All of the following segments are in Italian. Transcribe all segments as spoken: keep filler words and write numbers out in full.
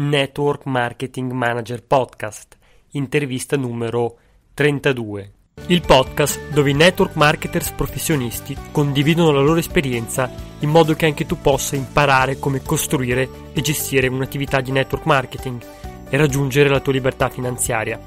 Network Marketing Manager Podcast, intervista numero trentadue. Il podcast dove i network marketers professionisti condividono la loro esperienza in modo che anche tu possa imparare come costruire e gestire un'attività di network marketing e raggiungere la tua libertà finanziaria.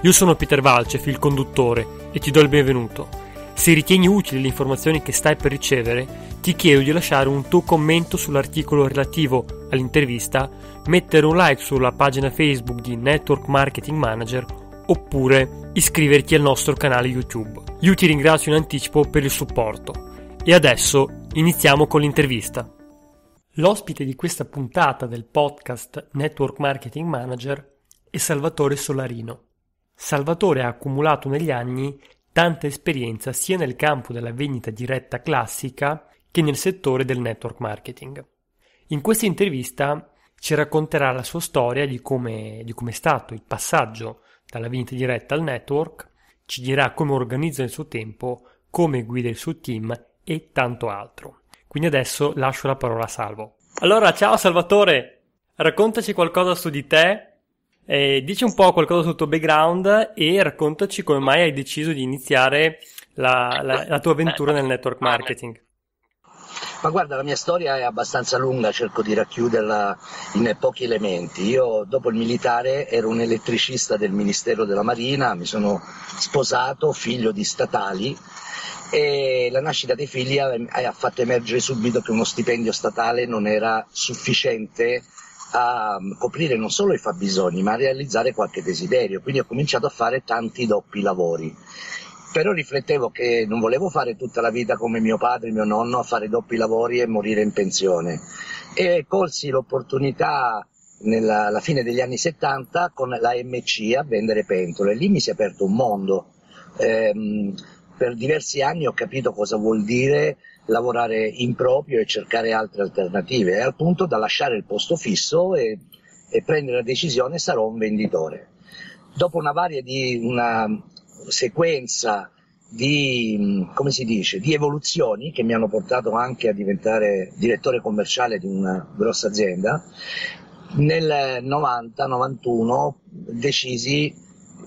Io sono Peter Valchev, il conduttore, e ti do il benvenuto. Se ritieni utili le informazioni che stai per ricevere, ti chiedo di lasciare un tuo commento sull'articolo relativo all'intervista, mettere un like sulla pagina Facebook di Network Marketing Manager oppure iscriverti al nostro canale YouTube. Io ti ringrazio in anticipo per il supporto. E adesso iniziamo con l'intervista. L'ospite di questa puntata del podcast Network Marketing Manager è Salvatore Solarino. Salvatore ha accumulato negli anni tanta esperienza sia nel campo della vendita diretta classica che nel settore del network marketing. In questa intervista ci racconterà la sua storia di come, di come è stato il passaggio dalla vendita diretta al network, ci dirà come organizza il suo tempo, come guida il suo team e tanto altro. Quindi adesso lascio la parola a Salvo. Allora, ciao Salvatore, raccontaci qualcosa su di te, eh, dici un po' qualcosa sul tuo background e raccontaci come mai hai deciso di iniziare la, la, la tua avventura nel network marketing. Ma guarda, la mia storia è abbastanza lunga, cerco di racchiuderla in pochi elementi. Io dopo il militare ero un elettricista del Ministero della Marina, mi sono sposato, figlio di statali, e la nascita dei figli ha fatto emergere subito che uno stipendio statale non era sufficiente a coprire non solo i fabbisogni, ma a realizzare qualche desiderio, quindi ho cominciato a fare tanti doppi lavori. Però riflettevo che non volevo fare tutta la vita come mio padre e mio nonno a fare doppi lavori e morire in pensione, e colsi l'opportunità nella, alla fine degli anni settanta con la M C a vendere pentole. Lì mi si è aperto un mondo, ehm, per diversi anni ho capito cosa vuol dire lavorare in proprio e cercare altre alternative, al punto da lasciare il posto fisso e, e prendere la decisione: sarò un venditore. Dopo una varia di una... sequenza di, come si dice, di evoluzioni che mi hanno portato anche a diventare direttore commerciale di una grossa azienda, nel novanta novantuno decisi,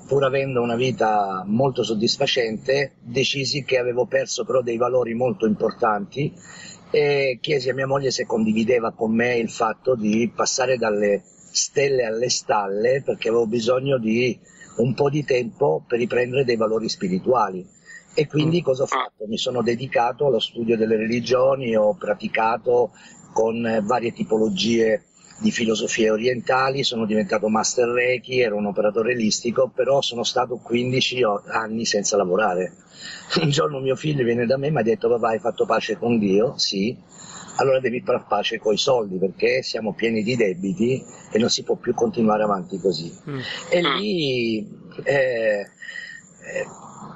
pur avendo una vita molto soddisfacente, decisi che avevo perso però dei valori molto importanti e chiesi a mia moglie se condivideva con me il fatto di passare dalle stelle alle stalle, perché avevo bisogno di un po' di tempo per riprendere dei valori spirituali. E quindi cosa ho fatto? Mi sono dedicato allo studio delle religioni, ho praticato con varie tipologie di filosofie orientali, sono diventato master reiki, ero un operatore olistico, però sono stato quindici anni senza lavorare. Un giorno mio figlio viene da me e mi ha detto: papà, hai fatto pace con Dio? Sì. Allora devi far pace coi soldi, perché siamo pieni di debiti e non si può più continuare avanti così. Mm. E lì eh, eh,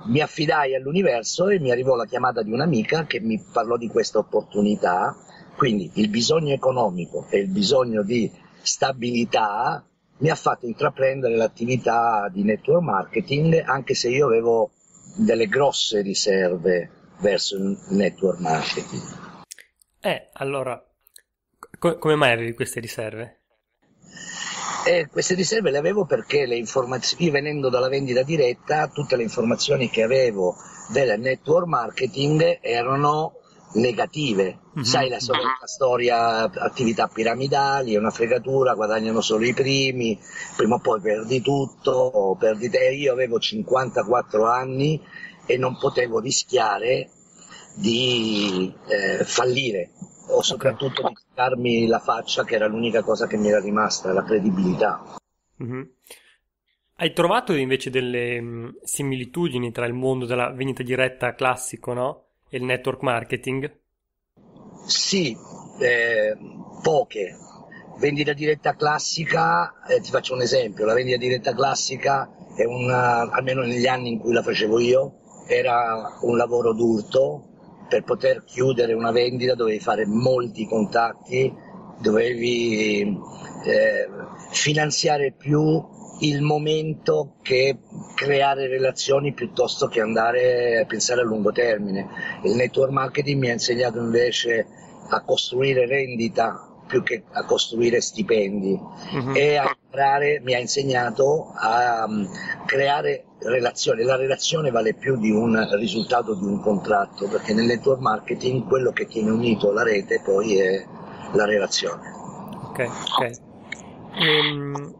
mi affidai all'universo e mi arrivò la chiamata di un'amica che mi parlò di questa opportunità. Quindi il bisogno economico e il bisogno di stabilità mi ha fatto intraprendere l'attività di network marketing, anche se io avevo delle grosse riserve verso il network marketing. Eh, allora, co- come mai avevi queste riserve? Eh, queste riserve le avevo perché le informazioni, venendo dalla vendita diretta, tutte le informazioni che avevo del network marketing erano negative. Mm-hmm. Sai, la solita storia, attività piramidali, è una fregatura, guadagnano solo i primi, prima o poi perdi tutto, perdi te. Io avevo cinquantaquattro anni e non potevo rischiare di eh, fallire o soprattutto okay. di tirarmi la faccia, che era l'unica cosa che mi era rimasta, la credibilità. Mm-hmm. Hai trovato invece delle mh, similitudini tra il mondo della vendita diretta classico, no? E il network marketing? Sì, eh, poche. Vendita diretta classica, eh, ti faccio un esempio, la vendita diretta classica è una, almeno negli anni in cui la facevo io, era un lavoro d'urto. Per poter chiudere una vendita dovevi fare molti contatti, dovevi eh, finanziare più il momento che creare relazioni piuttosto che andare a pensare a lungo termine. Il network marketing mi ha insegnato invece a costruire rendita più che a costruire stipendi, mm-hmm. e a creare, mi ha insegnato a um, creare relazioni. La relazione vale più di un risultato di un contratto, perché nel network marketing quello che tiene unito la rete poi è la relazione. Ok, ok. Ehm,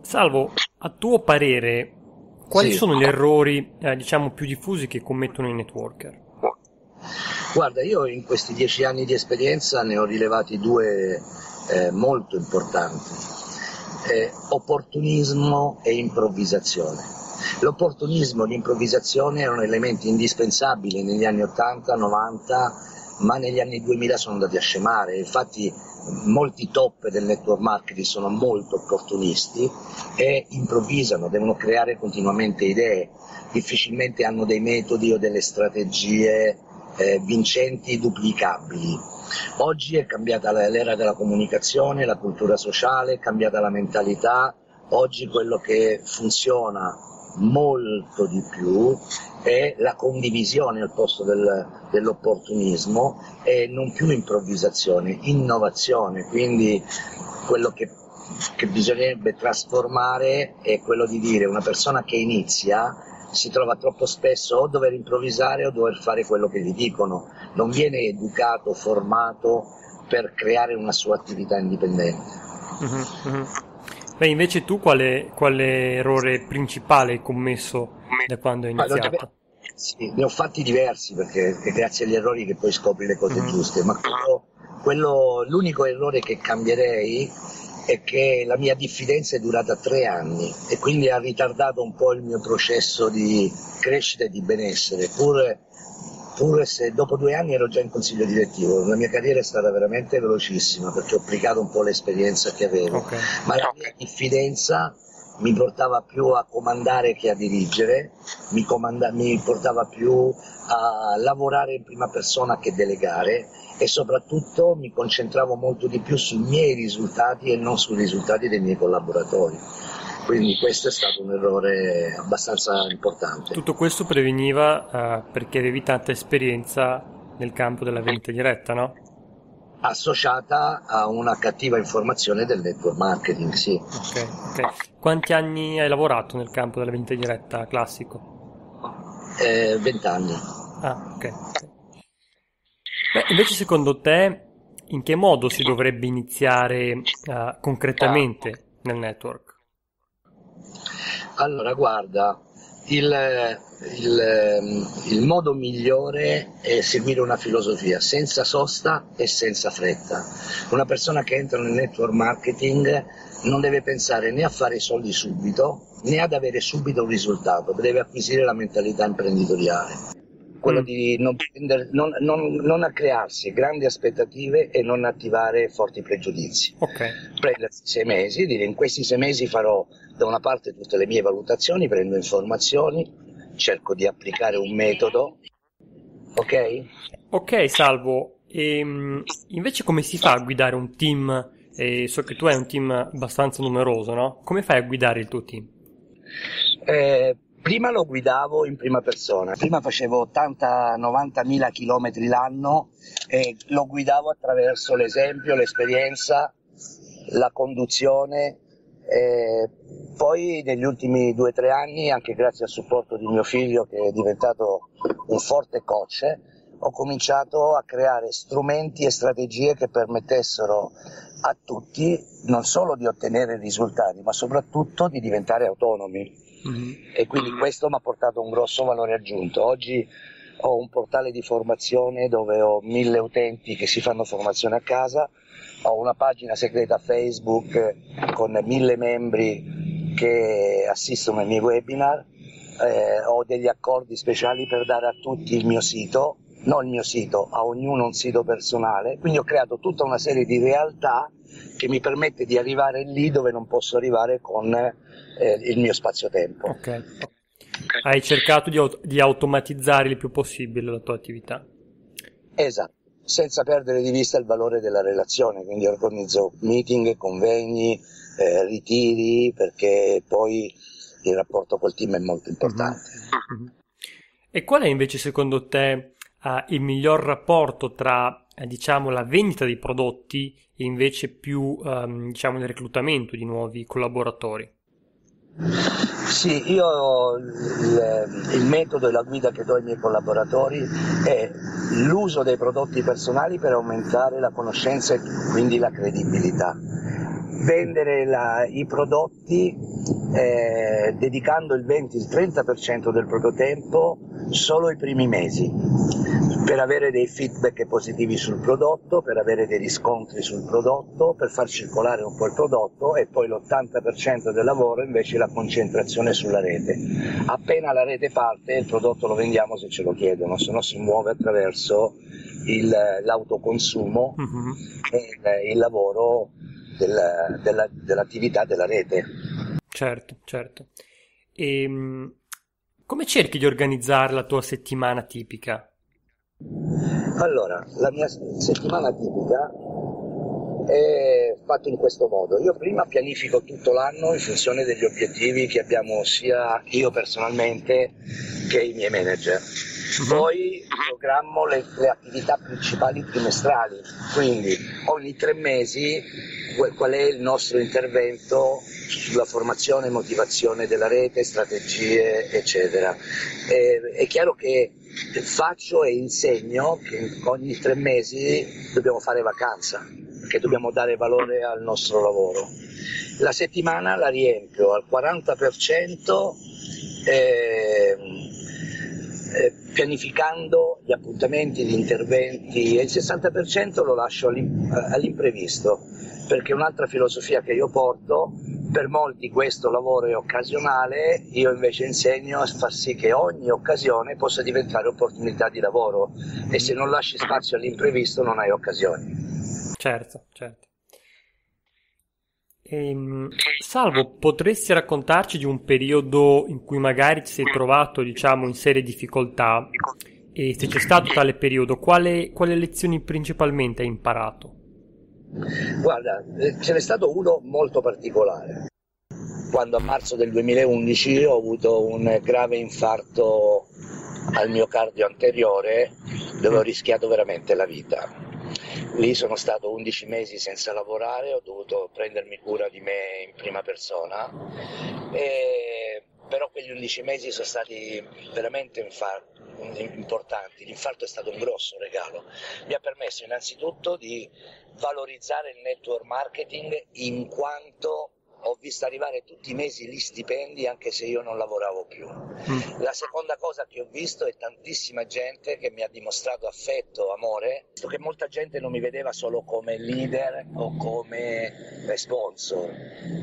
Salvo, a tuo parere quali sì. sono gli errori eh, diciamo più diffusi che commettono i networker? Guarda, io in questi dieci anni di esperienza ne ho rilevati due eh, molto importanti, eh, opportunismo e improvvisazione. L'opportunismo e l'improvvisazione erano elementi indispensabili negli anni ottanta novanta, ma negli anni duemila sono andati a scemare. Infatti molti top del network marketing sono molto opportunisti e improvvisano, devono creare continuamente idee, difficilmente hanno dei metodi o delle strategie Eh, vincenti, duplicabili. Oggi è cambiata l'era della comunicazione, la cultura sociale, è cambiata la mentalità. Oggi quello che funziona molto di più è la condivisione al posto del, dell'opportunismo, e non più improvvisazione, innovazione. Quindi quello che, che bisognerebbe trasformare è quello di dire: una persona che inizia si trova troppo spesso o dover improvvisare o dover fare quello che gli dicono, non viene educato, formato per creare una sua attività indipendente. Mm-hmm, mm-hmm. Beh, invece tu quale, quale errore principale hai commesso da quando hai iniziato? Allora, sì, ne ho fatti diversi, perché è grazie agli errori che poi scopri le cose mm-hmm. giuste, ma quello, quello, l'unico errore che cambierei è che la mia diffidenza è durata tre anni e quindi ha ritardato un po' il mio processo di crescita e di benessere, pur, pur se dopo due anni ero già in consiglio direttivo. La mia carriera è stata veramente velocissima perché ho applicato un po' l'esperienza che avevo, okay. ma la mia diffidenza mi portava più a comandare che a dirigere, mi, comanda- mi portava più a lavorare in prima persona che delegare, e soprattutto mi concentravo molto di più sui miei risultati e non sui risultati dei miei collaboratori. Quindi questo è stato un errore abbastanza importante. Tutto questo preveniva uh, perché avevi tanta esperienza nel campo della vendita diretta, no? Associata a una cattiva informazione del network marketing, sì. Ok, ok. Quanti anni hai lavorato nel campo della vendita diretta classico? Eh, vent'anni. Ah, ok. Beh, invece secondo te in che modo si dovrebbe iniziare uh, concretamente nel network? Allora, guarda, il, il, il modo migliore è seguire una filosofia senza sosta e senza fretta. Una persona che entra nel network marketing non deve pensare né a fare i soldi subito né ad avere subito un risultato, deve acquisire la mentalità imprenditoriale, quello mm. di non, prendere, non, non, non crearsi grandi aspettative e non attivare forti pregiudizi. Okay. Prendersi sei mesi e dire: in questi sei mesi farò da una parte tutte le mie valutazioni, prendo informazioni, cerco di applicare un metodo. Ok? Ok, Salvo. E, invece come si fa a guidare un team? E so che tu hai un team abbastanza numeroso, no? Come fai a guidare il tuo team? Eh... Prima lo guidavo in prima persona, prima facevo ottanta novanta mila chilometri l'anno e lo guidavo attraverso l'esempio, l'esperienza, la conduzione. E poi negli ultimi due o tre anni, anche grazie al supporto di mio figlio che è diventato un forte coach, ho cominciato a creare strumenti e strategie che permettessero a tutti non solo di ottenere risultati, ma soprattutto di diventare autonomi. Mm-hmm. E quindi questo mi ha portato un grosso valore aggiunto. Oggi ho un portale di formazione dove ho mille utenti che si fanno formazione a casa, ho una pagina segreta Facebook con mille membri che assistono ai miei webinar, eh, ho degli accordi speciali per dare a tutti il mio sito, non il mio sito, a ognuno un sito personale. Quindi ho creato tutta una serie di realtà che mi permette di arrivare lì dove non posso arrivare con eh, il mio spazio-tempo. Okay. Hai cercato di, di automatizzare il più possibile la tua attività. Esatto, senza perdere di vista il valore della relazione. Quindi organizzo meeting, convegni, eh, ritiri, perché poi il rapporto col team è molto importante. Mm-hmm. E qual è invece secondo te eh, il miglior rapporto tra eh, diciamo la vendita dei prodotti e invece più ehm, diciamo il reclutamento di nuovi collaboratori? Sì, io il, il metodo e la guida che do ai miei collaboratori è l'uso dei prodotti personali per aumentare la conoscenza e quindi la credibilità. Vendere la, i prodotti eh, dedicando il venti al trenta per cento del proprio tempo solo i primi mesi, per avere dei feedback positivi sul prodotto, per avere dei riscontri sul prodotto, per far circolare un po' il prodotto, e poi l'ottanta per cento del lavoro invece la concentrazione sulla rete. Appena la rete parte, il prodotto lo vendiamo se ce lo chiedono, se no si muove attraverso il, l'autoconsumo mm-hmm. e il, il lavoro Della, della, dell'attività della rete. Certo, certo. E come cerchi di organizzare la tua settimana tipica? Allora, la mia settimana tipica è fatta in questo modo. Io prima pianifico tutto l'anno in funzione degli obiettivi che abbiamo sia io personalmente che i miei manager. Poi programmo le, le attività principali trimestrali, quindi ogni tre mesi qual è il nostro intervento sulla formazione e motivazione della rete, strategie eccetera. E, è chiaro che faccio e insegno che ogni tre mesi dobbiamo fare vacanza, perché dobbiamo dare valore al nostro lavoro. La settimana la riempio al quaranta per cento eh, pianificando gli appuntamenti, gli interventi, e il sessanta per cento lo lascio all'imprevisto, perché un'altra filosofia che io porto, per molti questo lavoro è occasionale, io invece insegno a far sì che ogni occasione possa diventare opportunità di lavoro, e se non lasci spazio all'imprevisto non hai occasioni. Certo, certo. Ehm, Salvo, potresti raccontarci di un periodo in cui magari ti sei trovato, diciamo, in serie difficoltà, e se c'è stato tale periodo, quale, quale lezioni principalmente hai imparato? Guarda, ce n'è stato uno molto particolare. Quando a marzo del duemilaundici ho avuto un grave infarto al miocardio anteriore, dove ho rischiato veramente la vita. Lì sono stato undici mesi senza lavorare, ho dovuto prendermi cura di me in prima persona, e però quegli undici mesi sono stati veramente infar- importanti. L'infarto è stato un grosso regalo, mi ha permesso innanzitutto di valorizzare il network marketing, in quanto ho visto arrivare tutti i mesi gli stipendi anche se io non lavoravo più. Mm. La seconda cosa che ho visto è tantissima gente che mi ha dimostrato affetto, amore, visto che molta gente non mi vedeva solo come leader o come sponsor,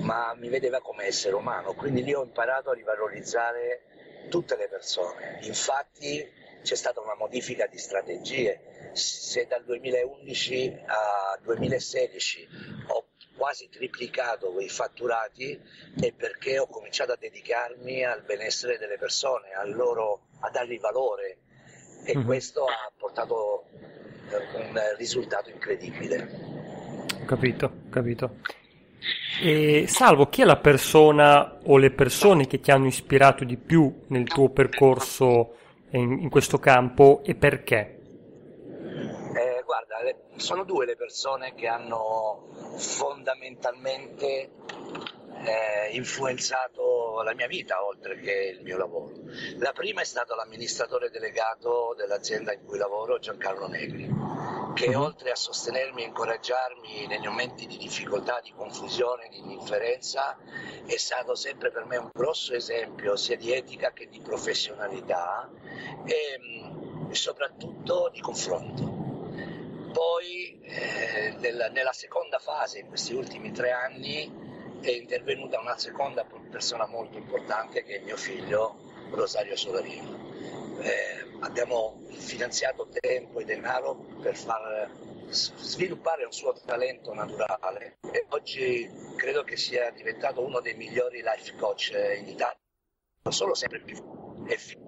ma mi vedeva come essere umano, quindi lì ho imparato a rivalorizzare tutte le persone. Infatti c'è stata una modifica di strategie, se dal duemilaundici a duemilasedici ho quasi triplicato i fatturati, è perché ho cominciato a dedicarmi al benessere delle persone, a loro, a dargli valore, e questo ha portato un risultato incredibile. Capito, capito. E Salvo, chi è la persona o le persone che ti hanno ispirato di più nel tuo percorso in, in questo campo, e perché? Guarda, sono due le persone che hanno fondamentalmente eh, influenzato la mia vita, oltre che il mio lavoro. La prima è stato l'amministratore delegato dell'azienda in cui lavoro, Giancarlo Negri, che mm-hmm. oltre a sostenermi e incoraggiarmi negli momenti di difficoltà, di confusione, di indifferenza, è stato sempre per me un grosso esempio sia di etica che di professionalità, e, e soprattutto di confronto. Poi eh, nella, nella seconda fase, in questi ultimi tre anni, è intervenuta una seconda persona molto importante, che è mio figlio Rosario Solarino. Eh, abbiamo finanziato tempo e denaro per far sviluppare un suo talento naturale, e oggi credo che sia diventato uno dei migliori life coach in Italia, non solo sempre più efficaci,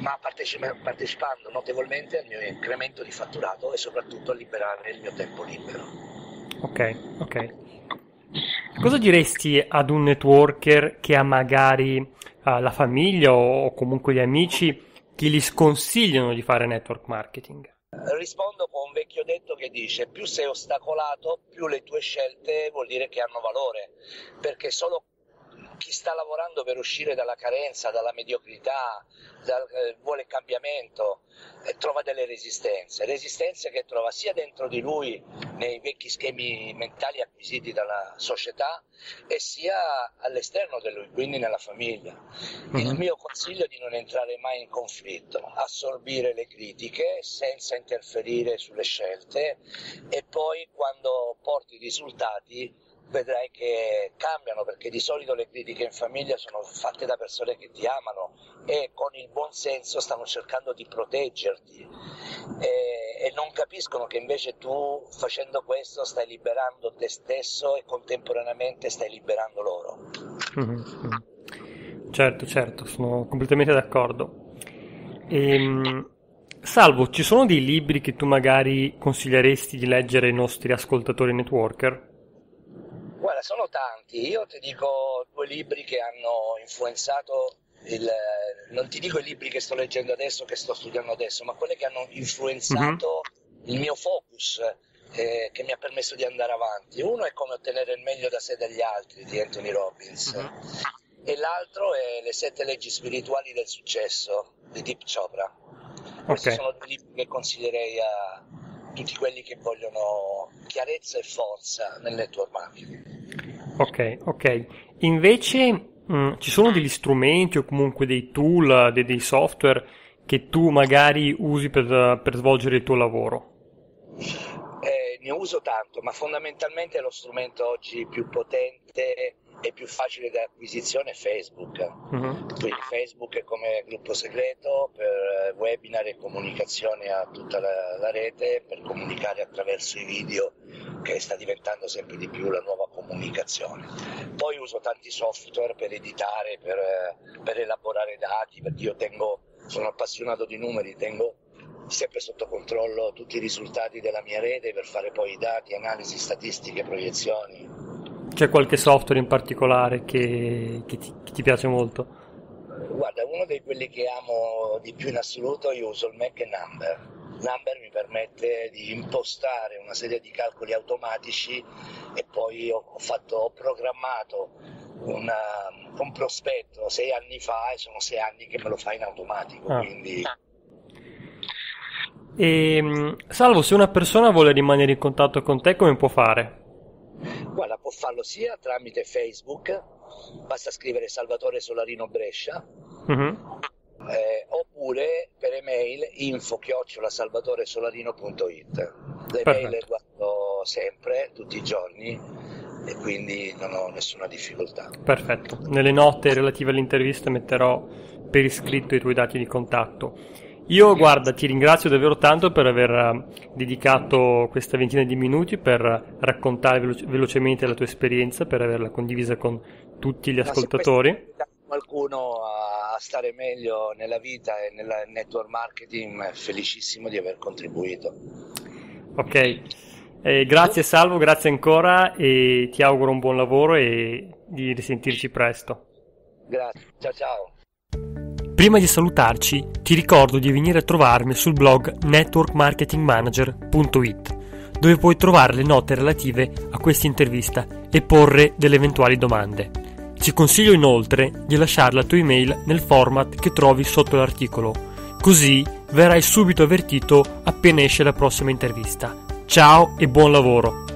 ma partecipando notevolmente al mio incremento di fatturato e soprattutto a liberare il mio tempo libero. Ok, ok. Cosa diresti ad un networker che ha magari uh, la famiglia o comunque gli amici che gli sconsigliano di fare network marketing? Rispondo con un vecchio detto che dice: più sei ostacolato, più le tue scelte vuol dire che hanno valore, perché solo chi sta lavorando per uscire dalla carenza, dalla mediocrità, dal, eh, vuole cambiamento, eh, trova delle resistenze, resistenze che trova sia dentro di lui, nei vecchi schemi mentali acquisiti dalla società, e sia all'esterno di lui, quindi nella famiglia. Il mio consiglio è di non entrare mai in conflitto, assorbire le critiche senza interferire sulle scelte, e poi quando porti i risultati vedrai che cambiano, perché di solito le critiche in famiglia sono fatte da persone che ti amano e con il buon senso stanno cercando di proteggerti e, e non capiscono che invece tu, facendo questo, stai liberando te stesso e contemporaneamente stai liberando loro. Mm-hmm. Certo, certo, sono completamente d'accordo. Ehm, Salvo, ci sono dei libri che tu magari consiglieresti di leggere ai nostri ascoltatori networker? Guarda, sono tanti. Io ti dico due libri che hanno influenzato il... non ti dico i libri che sto leggendo adesso, che sto studiando adesso, ma quelli che hanno influenzato mm-hmm. il mio focus, eh, che mi ha permesso di andare avanti. Uno è Come ottenere il meglio da sé e dagli altri, di Anthony Robbins, mm-hmm. e l'altro è Le sette leggi spirituali del successo, di Deepak Chopra. Okay. Questi sono due libri che consiglierei a tutti quelli che vogliono chiarezza e forza nel network marketing. Ok, ok. Invece mh, ci sono degli strumenti o comunque dei tool, dei, dei software che tu magari usi per, per svolgere il tuo lavoro? Eh, ne uso tanto, ma fondamentalmente lo strumento oggi più potente e più facile di acquisizione è Facebook. Uh-huh. Quindi Facebook è come gruppo segreto per webinar e comunicazione a tutta la, la rete, per comunicare attraverso i video, che sta diventando sempre di più la nuova comunicazione. Poi uso tanti software per editare, per, per elaborare dati, perché io tengo, sono appassionato di numeri, tengo sempre sotto controllo tutti i risultati della mia rete per fare poi i dati, analisi, statistiche, proiezioni. C'è qualche software in particolare che, che, ti, che ti piace molto? Guarda, uno dei quelli che amo di più in assoluto, io uso il Mac e Number. Number mi permette di impostare una serie di calcoli automatici, e poi ho, fatto, ho programmato una, un prospetto sei anni fa, e sono sei anni che me lo fa in automatico. Ah. Quindi... E, Salvo, se una persona vuole rimanere in contatto con te, come può fare? Guarda, può farlo sia tramite Facebook, basta scrivere Salvatore Solarino Brescia, uh-huh. eh, oppure per email info chiocciola salvatore solarino punto it. Le mail le guardo sempre, tutti i giorni, e quindi non ho nessuna difficoltà. Perfetto, nelle note relative all'intervista metterò per iscritto i tuoi dati di contatto. Io, guarda, ti ringrazio davvero tanto per aver dedicato questa ventina di minuti per raccontare veloce, velocemente la tua esperienza, per averla condivisa con tutti gli ascoltatori. Ma se qualcuno a stare meglio nella vita e nel network marketing, felicissimo di aver contribuito. Ok, eh, grazie Salvo, grazie ancora, e ti auguro un buon lavoro e di risentirci presto. Grazie, ciao ciao. Prima di salutarci, ti ricordo di venire a trovarmi sul blog network marketing manager punto it, dove puoi trovare le note relative a questa intervista e porre delle eventuali domande. Ti consiglio inoltre di lasciare la tua email nel format che trovi sotto l'articolo, così verrai subito avvertito appena esce la prossima intervista. Ciao e buon lavoro!